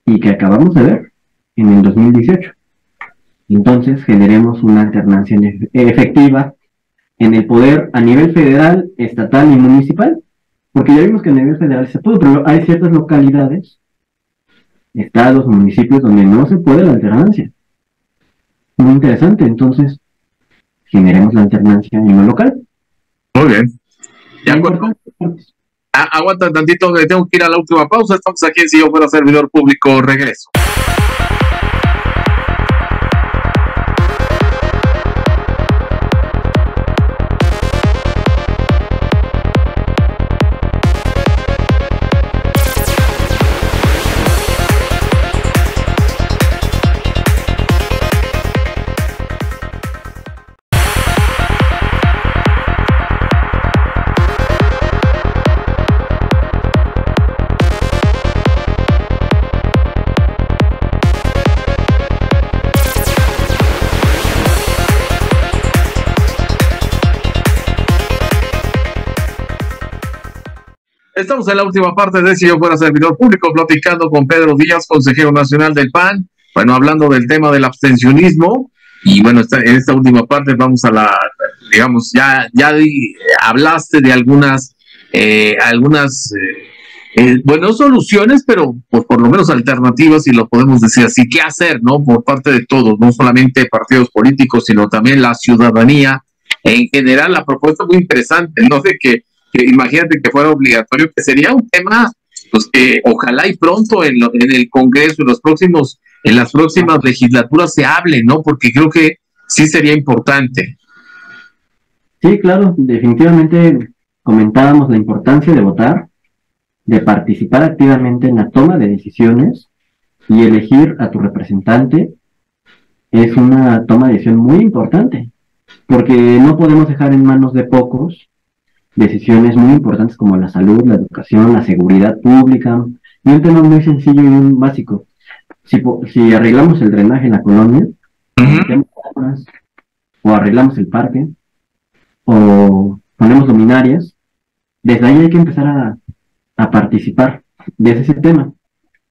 Y que acabamos de ver en el dos mil dieciocho. Entonces generemos una alternancia efectiva en el poder a nivel federal, estatal y municipal, porque ya vimos que a nivel federal se puede, pero hay ciertas localidades, estados, municipios donde no se puede la alternancia. Muy interesante, entonces generemos la alternancia en lo local. Muy bien. Ya aguanta tantito, que tengo que ir a la última pausa. Estamos aquí en Si Yo Fuera Servidor Público. Regreso. Estamos en la última parte de Si Yo Fuera Servidor Público, platicando con Pedro Díaz, consejero nacional del P A N, bueno, hablando del tema del abstencionismo, y bueno, esta, en esta última parte vamos a la, digamos, ya, ya di, hablaste de algunas, eh, algunas, eh, eh, bueno, soluciones, pero pues, por lo menos alternativas, si lo podemos decir así, qué hacer, ¿no? Por parte de todos, no solamente partidos políticos, sino también la ciudadanía, en general, la propuesta muy interesante, no sé qué. Que imagínate que fuera obligatorio, que sería un tema pues que ojalá y pronto en, lo, en el Congreso, en los próximos, en las próximas legislaturas se hable, ¿no? Porque creo que sí sería importante. Sí, claro, definitivamente comentábamos la importancia de votar, de participar activamente en la toma de decisiones y elegir a tu representante. Es una toma de decisión muy importante. porque no podemos dejar en manos de pocos decisiones muy importantes como la salud, la educación, la seguridad pública, y un tema muy sencillo y muy básico. Si, si arreglamos el drenaje en la colonia, uh-huh. o arreglamos el parque, o ponemos luminarias, desde ahí hay que empezar a, a participar de ese tema.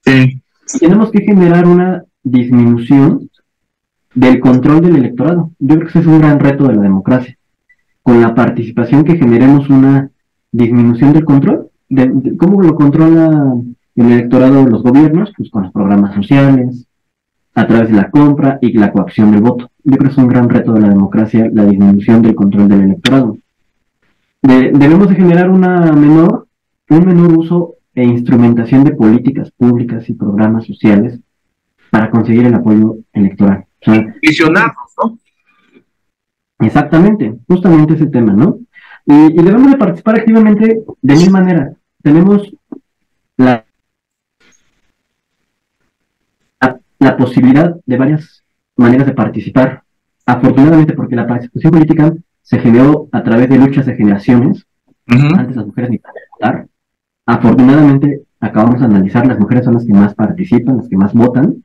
Sí. Tenemos que generar una disminución del control del electorado. Yo creo que ese es un gran reto de la democracia. Con la participación que generemos una disminución del control, de, de, ¿cómo lo controla el electorado de los gobiernos? Pues con los programas sociales, a través de la compra y la coacción del voto. Yo creo que es un gran reto de la democracia, la disminución del control del electorado. De, debemos de generar una menor, un menor uso e instrumentación de políticas públicas y programas sociales para conseguir el apoyo electoral. O sea, visionarlos, ¿no? Exactamente, justamente ese tema, ¿no? Y, y debemos de participar activamente de mil maneras. Tenemos la, la, la posibilidad de varias maneras de participar. Afortunadamente, porque la participación política se generó a través de luchas de generaciones. Uh-huh. Antes las mujeres ni para votar. Afortunadamente, acabamos de analizar, las mujeres son las que más participan, las que más votan.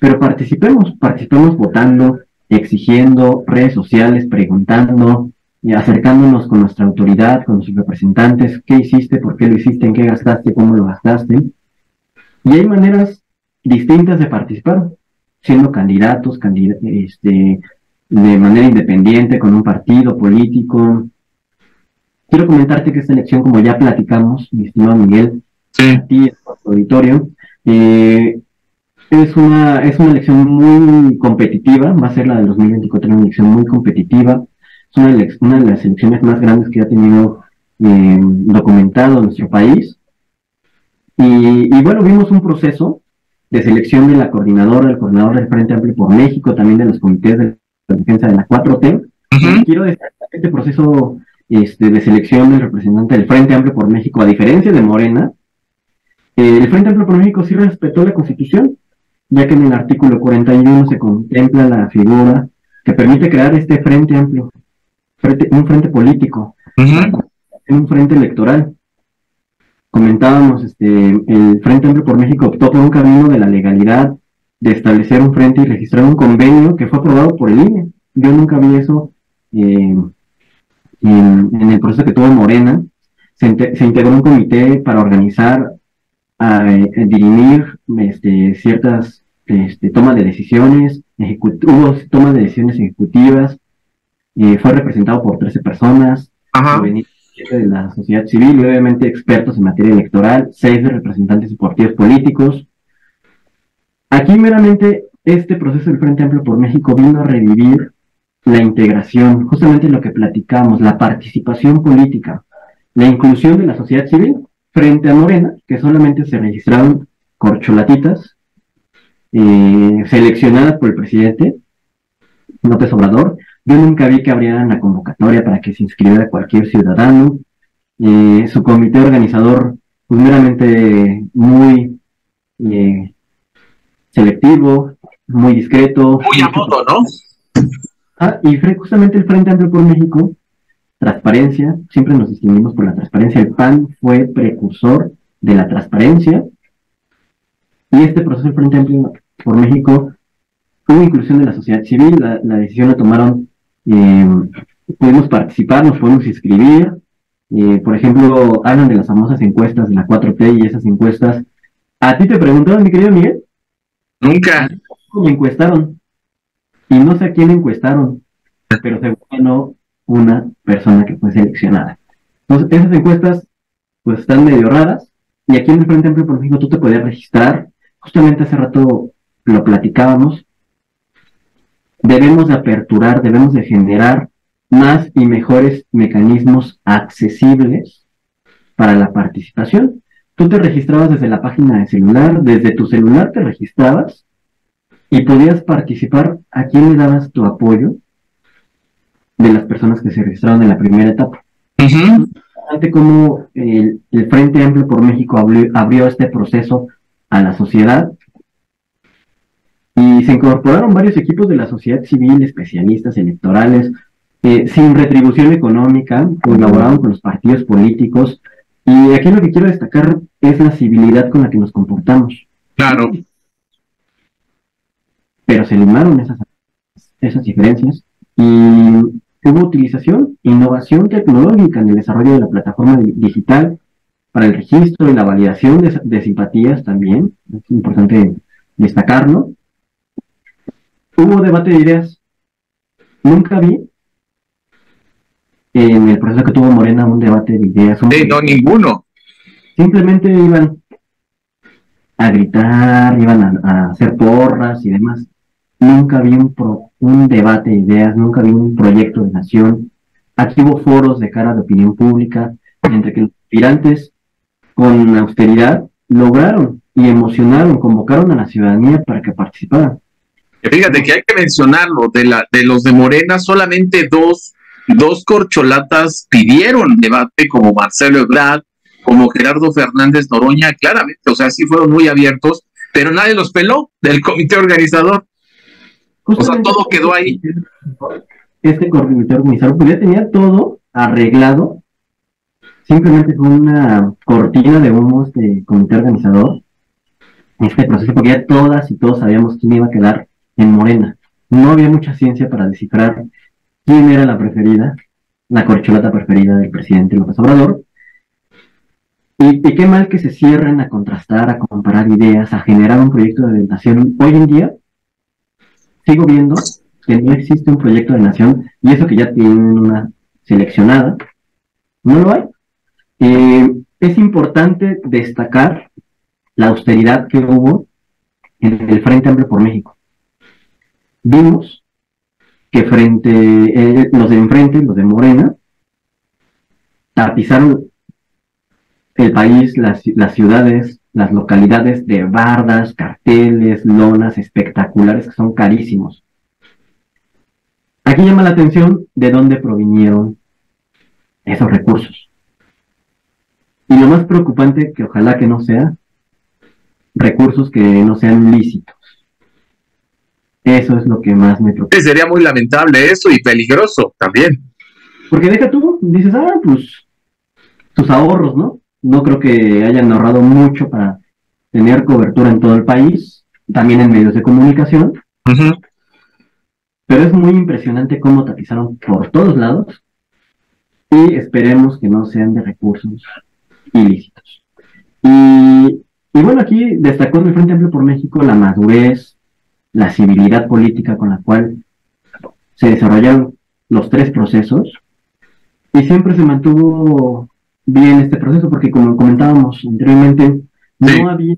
Pero participemos, participemos votando, exigiendo, redes sociales, preguntando, y acercándonos con nuestra autoridad, con sus representantes, qué hiciste, por qué lo hiciste, en qué gastaste, cómo lo gastaste. Y hay maneras distintas de participar, siendo candidatos, candid- este, de manera independiente, con un partido político. Quiero comentarte que esta elección, como ya platicamos, mi estimado Miguel, sí. a ti, a tu auditorio, eh, Es una, es una elección muy competitiva, va a ser la del dos mil veinticuatro, una elección muy competitiva, es una, ele una de las elecciones más grandes que ha tenido eh, documentado nuestro país. Y, y bueno, vimos un proceso de selección de la coordinadora, del coordinador del Frente Amplio por México, también de los comités de la defensa de la cuatro T. Uh-huh. Quiero destacar este proceso este, de selección del representante del Frente Amplio por México, a diferencia de Morena, eh, el Frente Amplio por México sí respetó la Constitución, ya que en el artículo cuarenta y uno se contempla la figura que permite crear este frente amplio, frente, un frente político, uh-huh. un frente electoral. Comentábamos, este, el Frente Amplio por México optó por un camino de la legalidad, de establecer un frente y registrar un convenio que fue aprobado por el I N E. Yo nunca vi eso eh, en, en el proceso que tuvo Morena. Se, se integró un comité para organizar, a, a dirimir este, ciertas este, tomas de decisiones, hubo tomas de decisiones ejecutivas, eh, fue representado por trece personas, provenientes de la sociedad civil y obviamente expertos en materia electoral, seis de representantes de partidos políticos. Aquí meramente este proceso del Frente Amplio por México vino a revivir la integración, justamente lo que platicamos, la participación política, la inclusión de la sociedad civil, frente a Morena, que solamente se registraron corcholatitas eh, seleccionadas por el presidente López Obrador. Yo nunca vi que abrieran la convocatoria para que se inscribiera cualquier ciudadano. Eh, su comité organizador, pues, meramente muy eh, selectivo, muy discreto. Muy a modo, ¿no? Ah, y justamente el Frente Amplio por México, transparencia, siempre nos distinguimos por la transparencia, el P A N fue precursor de la transparencia, y este proceso del Frente Amplio por México hubo inclusión de la sociedad civil, la, la decisión la tomaron, eh, pudimos participar, nos podemos inscribir, eh, por ejemplo, hablan de las famosas encuestas de la cuatro T y esas encuestas, ¿a ti te preguntaron, mi querido Miguel? Nunca. Me encuestaron, y no sé a quién encuestaron, pero seguro que no una persona que fue seleccionada. Entonces, esas encuestas pues están medio raras, y aquí en el Frente Amplio por México tú te podías registrar. Justamente hace rato lo platicábamos, debemos de aperturar, debemos de generar más y mejores mecanismos accesibles para la participación. Tú te registrabas desde la página de celular, desde tu celular te registrabas y podías participar. ¿A quién le dabas tu apoyo? De las personas que se registraron en la primera etapa. Uh-huh. Como el, el Frente Amplio por México abrió, abrió este proceso a la sociedad, y se incorporaron varios equipos de la sociedad civil, especialistas electorales, eh, sin retribución económica, colaboraron con los partidos políticos, y aquí lo que quiero destacar es la civilidad con la que nos comportamos. Claro. Pero se limaron esas, esas diferencias, y hubo utilización, innovación tecnológica en el desarrollo de la plataforma digital para el registro y la validación de, de simpatías también, es importante destacarlo. Hubo debate de ideas. Nunca vi en el proceso que tuvo Morena un debate de ideas. Sí, no, ninguno. Simplemente iban a gritar, iban a, a hacer porras y demás. Nunca vi un, pro, un debate de ideas, nunca vi un proyecto de nación. Aquí hubo foros de cara de opinión pública, entre que los aspirantes con austeridad lograron y emocionaron, convocaron a la ciudadanía para que participara. Fíjate que hay que mencionarlo, de, la, de los de Morena solamente dos, dos corcholatas pidieron debate, como Marcelo Ebrard, como Gerardo Fernández Noroña, claramente, o sea, sí fueron muy abiertos, pero nadie los peló del comité organizador. Justamente, o sea, todo quedó ahí. Este comité organizador pues ya tenía todo arreglado, simplemente fue una cortina de humos de comité organizador, este proceso, porque ya todas y todos sabíamos quién iba a quedar en Morena. No había mucha ciencia para descifrar quién era la preferida, la corcholata preferida del presidente López Obrador. Y, y qué mal que se cierren a contrastar, a comparar ideas, a generar un proyecto de nación. Hoy en día sigo viendo que no existe un proyecto de nación, y eso que ya tienen una seleccionada, no lo hay. Eh, es importante destacar la austeridad que hubo en el Frente Amplio por México. Vimos que frente eh, los de enfrente, los de Morena, tapizaron el país, las, las ciudades, las localidades de bardas, carteles, lonas espectaculares que son carísimos. Aquí llama la atención de dónde provinieron esos recursos. Y lo más preocupante, que ojalá que no sea, recursos que no sean lícitos. Eso es lo que más me preocupa. Sería muy lamentable eso y peligroso también. Porque deja tú, dices, ah, pues, tus ahorros, ¿no? No creo que hayan ahorrado mucho para tener cobertura en todo el país, también en medios de comunicación. Uh-huh. Pero es muy impresionante cómo tapizaron por todos lados, y esperemos que no sean de recursos ilícitos. Y, y bueno, aquí destacó en el Frente Amplio por México la madurez, la civilidad política con la cual se desarrollaron los tres procesos, y siempre se mantuvo bien este proceso, porque como comentábamos anteriormente, sí, no había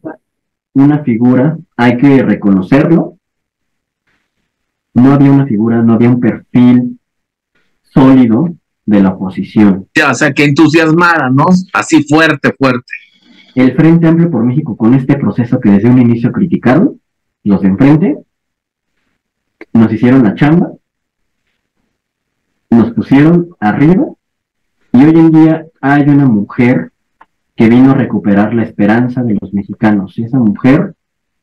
una figura, hay que reconocerlo, no había una figura, no había un perfil sólido de la oposición. O sea, que entusiasmara, ¿no? Así fuerte, fuerte. El Frente Amplio por México, con este proceso que desde un inicio criticaron, los de enfrente, nos hicieron la chamba, nos pusieron arriba, y hoy en día hay una mujer que vino a recuperar la esperanza de los mexicanos, y esa mujer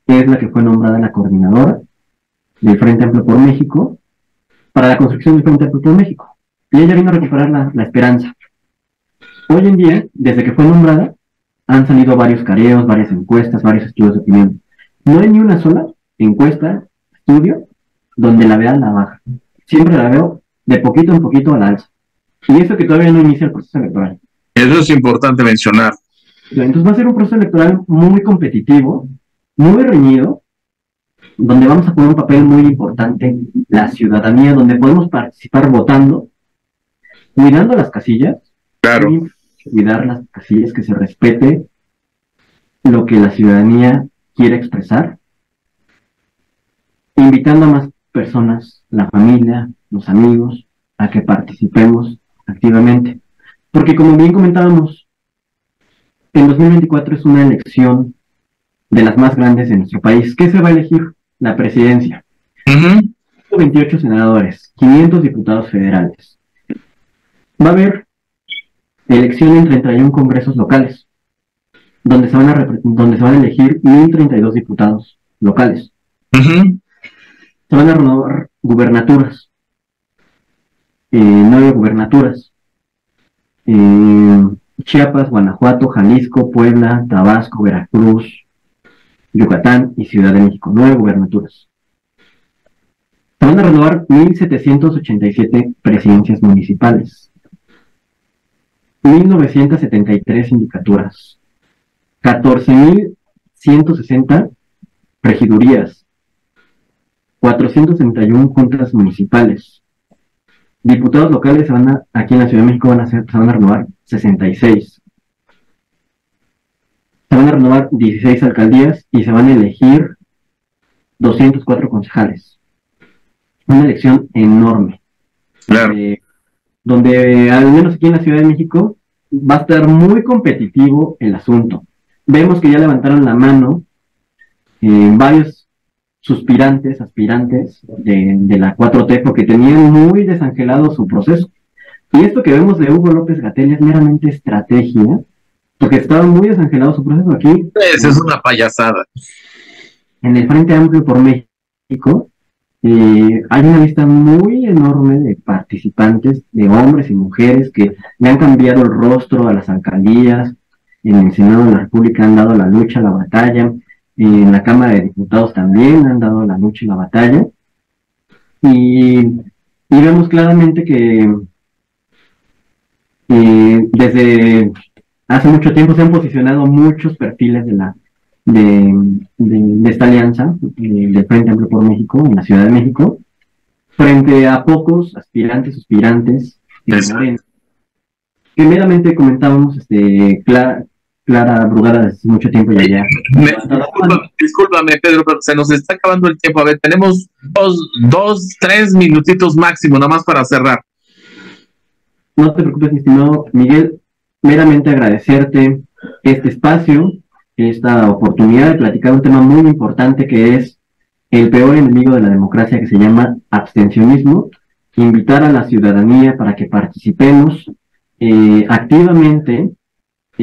es la que fue nombrada la coordinadora del Frente Amplio por México para la construcción del Frente Amplio por México, y ella vino a recuperar la, la esperanza. Hoy en día, desde que fue nombrada, han salido varios careos, varias encuestas, varios estudios de opinión. No hay ni una sola encuesta, estudio, donde la vean la baja. Siempre la veo de poquito en poquito a la alza. Y eso que todavía no inicia el proceso electoral. Eso es importante mencionar. Entonces va a ser un proceso electoral muy competitivo, muy reñido, donde vamos a jugar un papel muy importante, la ciudadanía, donde podemos participar votando, cuidando las casillas. Claro. Cuidar las casillas, que se respete lo que la ciudadanía quiere expresar, invitando a más personas, la familia, los amigos, a que participemos activamente. Porque como bien comentábamos, en dos mil veinticuatro es una elección de las más grandes de nuestro país. ¿Qué se va a elegir? La presidencia. Uh-huh. ciento veintiocho senadores, quinientos diputados federales. Va a haber elección en treinta y uno congresos locales, donde se van a, donde se van a elegir mil treinta y dos diputados locales. Uh-huh. Se van a renovar gubernaturas. eh, nueve gubernaturas. Eh, Chiapas, Guanajuato, Jalisco, Puebla, Tabasco, Veracruz, Yucatán y Ciudad de México. Nueve gubernaturas. Se van a renovar mil setecientos ochenta y siete presidencias municipales, mil novecientas setenta y tres sindicaturas, catorce mil ciento sesenta regidurías, cuatrocientas setenta y una juntas municipales. Diputados locales se van a, aquí en la Ciudad de México van a ser, se van a renovar sesenta y seis. Se van a renovar dieciséis alcaldías y se van a elegir doscientos cuatro concejales. Una elección enorme. Claro. Eh, donde, al menos aquí en la Ciudad de México, va a estar muy competitivo el asunto. Vemos que ya levantaron la mano eh, varios suspirantes, aspirantes de, de la cuatro T, porque tenían muy desangelado su proceso. Y esto que vemos de Hugo López-Gatell es meramente estrategia, porque estaba muy desangelado su proceso aquí. Pues es una payasada. En el Frente Amplio por México, Eh, hay una lista muy enorme de participantes, de hombres y mujeres que le han cambiado el rostro a las alcaldías, en el Senado de la República han dado la lucha, la batalla, en la Cámara de Diputados también han dado la lucha y la batalla, y, y vemos claramente que eh, desde hace mucho tiempo se han posicionado muchos perfiles de la De, de, de esta alianza eh, del Frente Amplio por México en la Ciudad de México, frente a pocos aspirantes, suspirantes que meramente comentábamos este, Clara, Clara Brugada hace mucho tiempo ya allá. Discúlpame, discúlpame Pedro, pero se nos está acabando el tiempo. A ver, tenemos dos, dos tres minutitos máximo, nada más para cerrar. No te preocupes, mi estimado Miguel, meramente agradecerte este espacio, esta oportunidad de platicar un tema muy importante que es el peor enemigo de la democracia, que se llama abstencionismo. Invitar a la ciudadanía para que participemos eh, activamente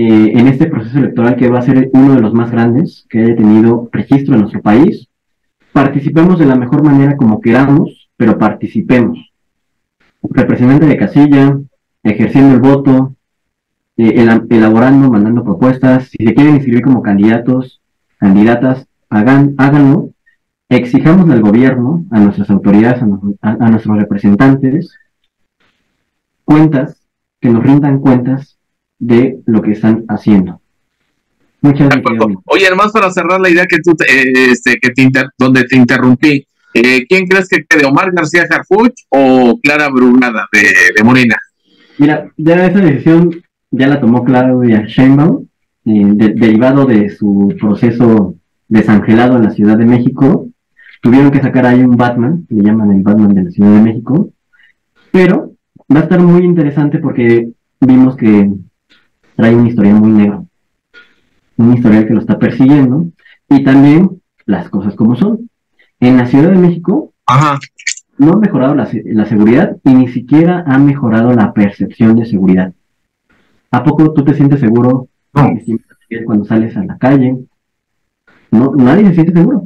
eh, en este proceso electoral que va a ser uno de los más grandes que haya tenido registro en nuestro país. Participemos de la mejor manera como queramos, pero participemos. Representante de casilla, ejerciendo el voto, elaborando, mandando propuestas. Si se quieren inscribir como candidatos, candidatas, hagan, háganlo. Exijamos al gobierno, a nuestras autoridades, a, no, a, a nuestros representantes, cuentas, que nos rindan cuentas de lo que están haciendo. Muchas gracias. Oye, además, para cerrar la idea que tú, eh, este, que te inter donde te interrumpí, eh, ¿quién crees que quede? ¿Omar García Harfuch o Clara Brugada de, de Morena? Mira, ya esa decisión ya la tomó Claudia Sheinbaum, eh, de, derivado de su proceso desangelado en la Ciudad de México. Tuvieron que sacar ahí un Batman, le llaman el Batman de la Ciudad de México. Pero va a estar muy interesante porque vimos que trae un historial muy negro. Un historial que lo está persiguiendo. Y también las cosas como son. En la Ciudad de México, ajá, no ha mejorado la, la seguridad y ni siquiera ha mejorado la percepción de seguridad. ¿A poco tú te sientes seguro cuando sales a la calle? No, nadie se siente seguro.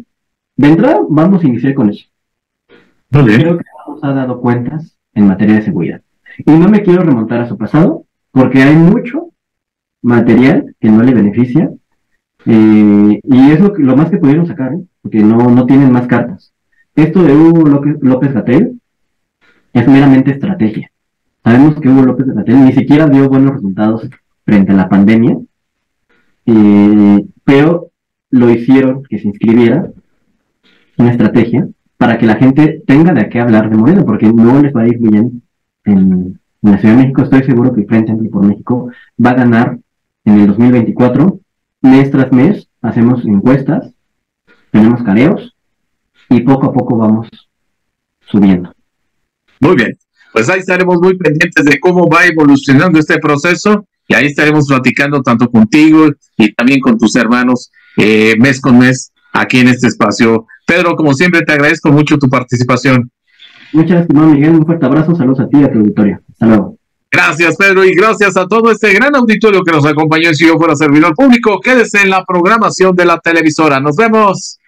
De entrada, vamos a iniciar con eso. Okay. Creo que nos ha dado cuentas en materia de seguridad. Y no me quiero remontar a su pasado, porque hay mucho material que no le beneficia. Eh, y es lo, que, lo más que pudieron sacar, ¿eh? Porque no, no tienen más cartas. Esto de Hugo López-Gatell es meramente estrategia. Sabemos que Hugo López-Gatell ni siquiera dio buenos resultados frente a la pandemia, eh, pero lo hicieron que se inscribiera una estrategia para que la gente tenga de qué hablar de Morena, porque no les va a ir bien en, en la Ciudad de México. Estoy seguro que el Frente Amplio por México va a ganar en el dos mil veinticuatro. Mes tras mes hacemos encuestas, tenemos careos y poco a poco vamos subiendo. Muy bien. Pues ahí estaremos muy pendientes de cómo va evolucionando este proceso y ahí estaremos platicando tanto contigo y también con tus hermanos eh, mes con mes aquí en este espacio. Pedro, como siempre, te agradezco mucho tu participación. Muchas gracias, estimado Miguel. Un fuerte abrazo. Saludos a ti y a tu auditorio. Hasta luego. Gracias, Pedro, y gracias a todo este gran auditorio que nos acompañó en Si Yo Fuera Servidor Público. Quédese en la programación de la televisora. Nos vemos.